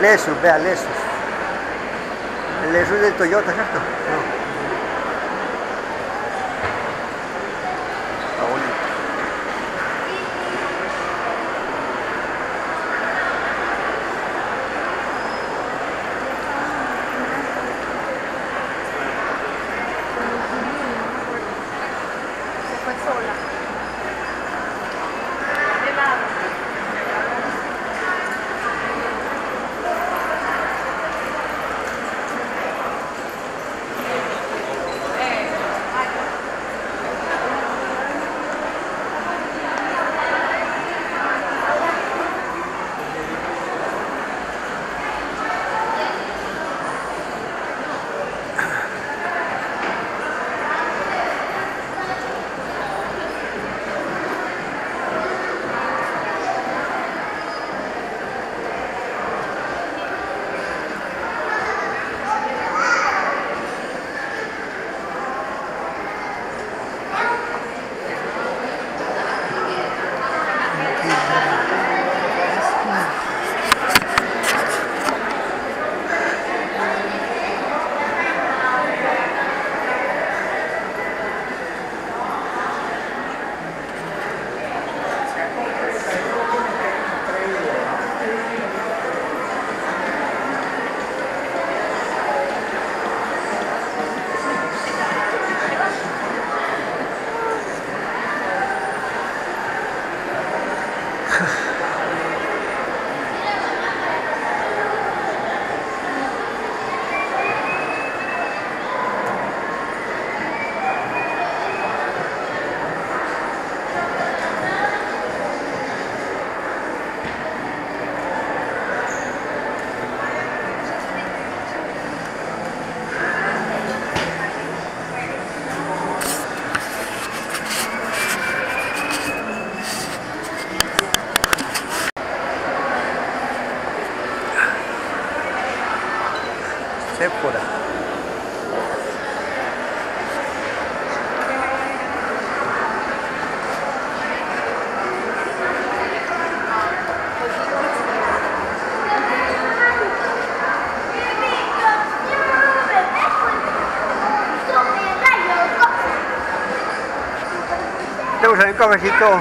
Lexus, vea, Lexus. El Lexus del Toyota, ¿cierto? No. Usan un cafecito.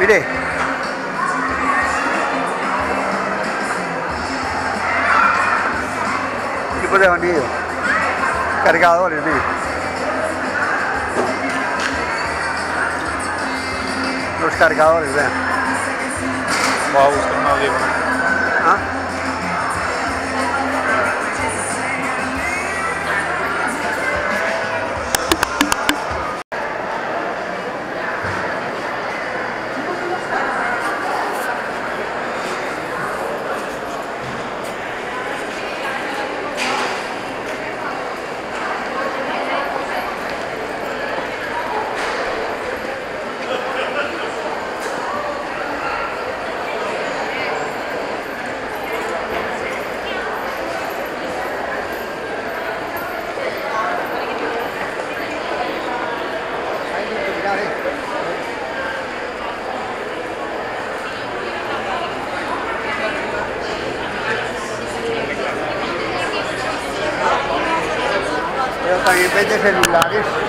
Mire, tipo de sonido, cargadores, mire. Los cargadores, vean. Voy a buscar un audio. ¿Ah? También vende celulares.